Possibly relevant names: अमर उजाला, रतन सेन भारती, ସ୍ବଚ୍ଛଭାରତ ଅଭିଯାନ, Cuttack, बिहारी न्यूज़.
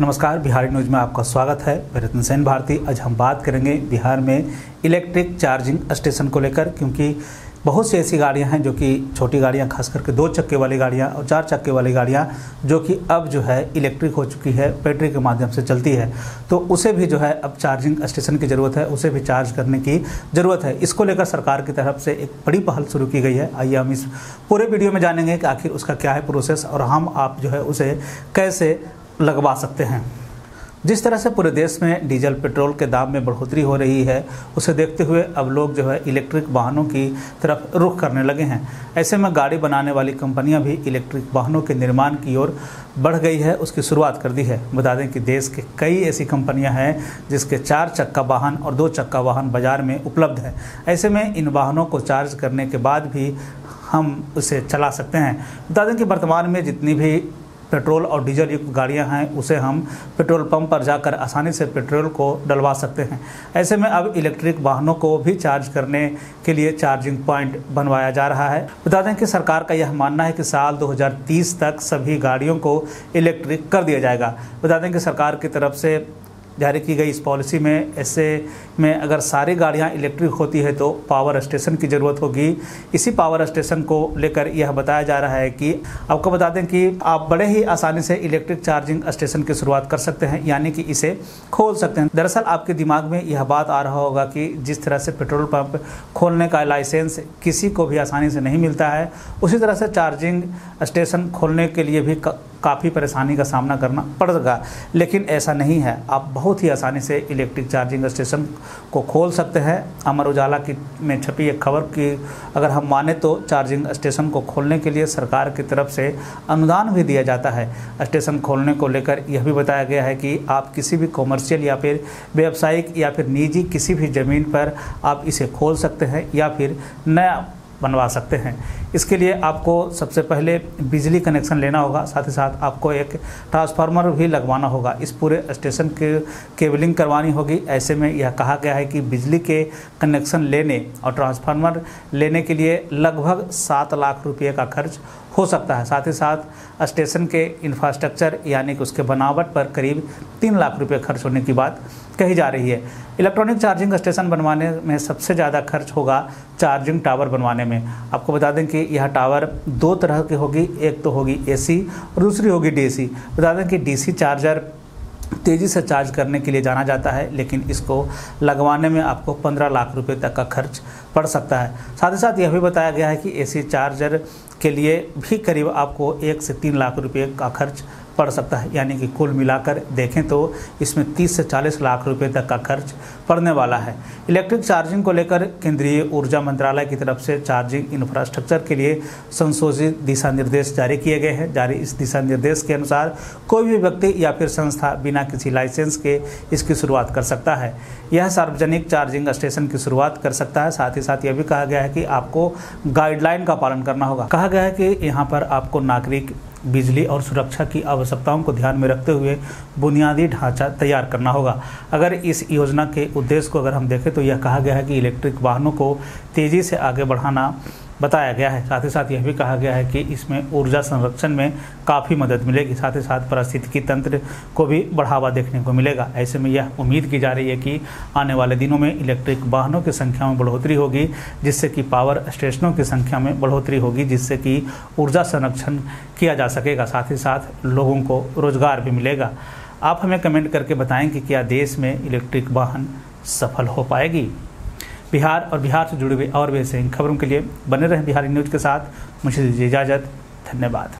नमस्कार, बिहारी न्यूज़ में आपका स्वागत है। मैं रतन सेन भारती। आज हम बात करेंगे बिहार में इलेक्ट्रिक चार्जिंग स्टेशन को लेकर, क्योंकि बहुत सी ऐसी गाड़ियां हैं जो कि छोटी गाड़ियां, खास करके 2 चक्के वाली गाड़ियां और 4 चक्के वाली गाड़ियां, जो कि अब जो है इलेक्ट्रिक हो चुकी है, बैटरी के माध्यम से चलती है, तो उसे भी जो है अब चार्जिंग स्टेशन की ज़रूरत है, उसे भी चार्ज करने की ज़रूरत है। इसको लेकर सरकार की तरफ से एक बड़ी पहल शुरू की गई है। आइए हम इस पूरे वीडियो में जानेंगे कि आखिर उसका क्या है प्रोसेस और हम आप जो है उसे कैसे लगवा सकते हैं। जिस तरह से पूरे देश में डीजल पेट्रोल के दाम में बढ़ोतरी हो रही है, उसे देखते हुए अब लोग जो है इलेक्ट्रिक वाहनों की तरफ रुख करने लगे हैं। ऐसे में गाड़ी बनाने वाली कंपनियां भी इलेक्ट्रिक वाहनों के निर्माण की ओर बढ़ गई है, उसकी शुरुआत कर दी है। बता दें कि देश के कई ऐसी कंपनियां हैं जिसके 4 चक्का वाहन और 2 चक्का वाहन बाज़ार में उपलब्ध है। ऐसे में इन वाहनों को चार्ज करने के बाद भी हम उसे चला सकते हैं। बता दें कि वर्तमान में जितनी भी पेट्रोल और डीजल युक्त गाड़ियां हैं, उसे हम पेट्रोल पंप पर जाकर आसानी से पेट्रोल को डलवा सकते हैं। ऐसे में अब इलेक्ट्रिक वाहनों को भी चार्ज करने के लिए चार्जिंग पॉइंट बनवाया जा रहा है। बता दें कि सरकार का यह मानना है कि साल 2030 तक सभी गाड़ियों को इलेक्ट्रिक कर दिया जाएगा। बता दें कि सरकार की तरफ से जारी की गई इस पॉलिसी में ऐसे में अगर सारी गाड़ियां इलेक्ट्रिक होती है तो पावर स्टेशन की ज़रूरत होगी। इसी पावर स्टेशन को लेकर यह बताया जा रहा है कि आपको बता दें कि आप बड़े ही आसानी से इलेक्ट्रिक चार्जिंग स्टेशन की शुरुआत कर सकते हैं, यानी कि इसे खोल सकते हैं। दरअसल आपके दिमाग में यह बात आ रहा होगा कि जिस तरह से पेट्रोल पंप खोलने का लाइसेंस किसी को भी आसानी से नहीं मिलता है, उसी तरह से चार्जिंग स्टेशन खोलने के लिए भी काफ़ी परेशानी का सामना करना पड़ेगा, लेकिन ऐसा नहीं है। आप बहुत ही आसानी से इलेक्ट्रिक चार्जिंग स्टेशन को खोल सकते हैं। अमर उजाला की में छपी एक खबर की अगर हम माने तो चार्जिंग स्टेशन को खोलने के लिए सरकार की तरफ से अनुदान भी दिया जाता है। स्टेशन खोलने को लेकर यह भी बताया गया है कि आप किसी भी कॉमर्शियल या फिर व्यावसायिक या फिर निजी किसी भी ज़मीन पर आप इसे खोल सकते हैं या फिर नया बनवा सकते हैं। इसके लिए आपको सबसे पहले बिजली कनेक्शन लेना होगा, साथ ही साथ आपको एक ट्रांसफार्मर भी लगवाना होगा, इस पूरे स्टेशन के केबलिंग करवानी होगी। ऐसे में यह कहा गया है कि बिजली के कनेक्शन लेने और ट्रांसफार्मर लेने के लिए लगभग 7 लाख रुपये का खर्च हो सकता है। साथ ही साथ स्टेशन के इंफ्रास्ट्रक्चर यानी कि उसके बनावट पर करीब 3 लाख रुपये खर्च होने की बात कही जा रही है। इलेक्ट्रॉनिक चार्जिंग स्टेशन बनवाने में सबसे ज़्यादा खर्च होगा चार्जिंग टावर बनवाने में। आपको बता दें कि यह टावर 2 तरह की होगी, एक तो होगी एसी और दूसरी होगी डीसी। बता दें कि डीसी चार्जर तेज़ी से चार्ज करने के लिए जाना जाता है, लेकिन इसको लगवाने में आपको 15 लाख रुपए तक का खर्च पड़ सकता है। साथ ही साथ यह भी बताया गया है कि एसी चार्जर के लिए भी करीब आपको 1 से 3 लाख रुपए का खर्च पड़ सकता है, यानी कि कुल मिलाकर देखें तो इसमें 30 से 40 लाख रुपए तक का खर्च पड़ने वाला है। इलेक्ट्रिक चार्जिंग को लेकर केंद्रीय ऊर्जा मंत्रालय की तरफ से चार्जिंग इंफ्रास्ट्रक्चर के लिए संशोधित दिशा निर्देश जारी किए गए हैं। जारी इस दिशा निर्देश के अनुसार कोई भी व्यक्ति या फिर संस्था बिना किसी लाइसेंस के इसकी शुरुआत कर सकता है। यह सार्वजनिक चार्जिंग स्टेशन की शुरुआत कर सकता है। साथ ही साथ यह भी कहा गया है कि आपको गाइडलाइन का पालन करना होगा। कहा गया है कि यहाँ पर आपको नागरिक, बिजली और सुरक्षा की आवश्यकताओं को ध्यान में रखते हुए बुनियादी ढांचा तैयार करना होगा। अगर इस योजना के उद्देश्य को अगर हम देखें तो यह कहा गया है कि इलेक्ट्रिक वाहनों को तेज़ी से आगे बढ़ाना बताया गया है। साथ ही साथ यह भी कहा गया है कि इसमें ऊर्जा संरक्षण में काफ़ी मदद मिलेगी, साथ ही साथ पारिस्थितिकी तंत्र को भी बढ़ावा देखने को मिलेगा। ऐसे में यह उम्मीद की जा रही है कि आने वाले दिनों में इलेक्ट्रिक वाहनों की संख्या में बढ़ोतरी होगी, जिससे कि पावर स्टेशनों की संख्या में बढ़ोतरी होगी, जिससे कि ऊर्जा संरक्षण किया जा सकेगा, साथ ही साथ लोगों को रोजगार भी मिलेगा। आप हमें कमेंट करके बताएं कि क्या देश में इलेक्ट्रिक वाहन सफल हो पाएगी। बिहार और बिहार से जुड़े हुए और भी ऐसे खबरों के लिए बने रहें बिहारी न्यूज़ के साथ। मुझे दीजिए इजाज़त, धन्यवाद।